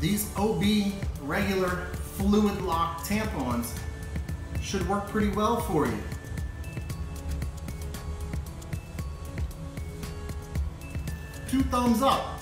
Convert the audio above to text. These O.B. regular fluid lock tampons should work pretty well for you. Two thumbs up.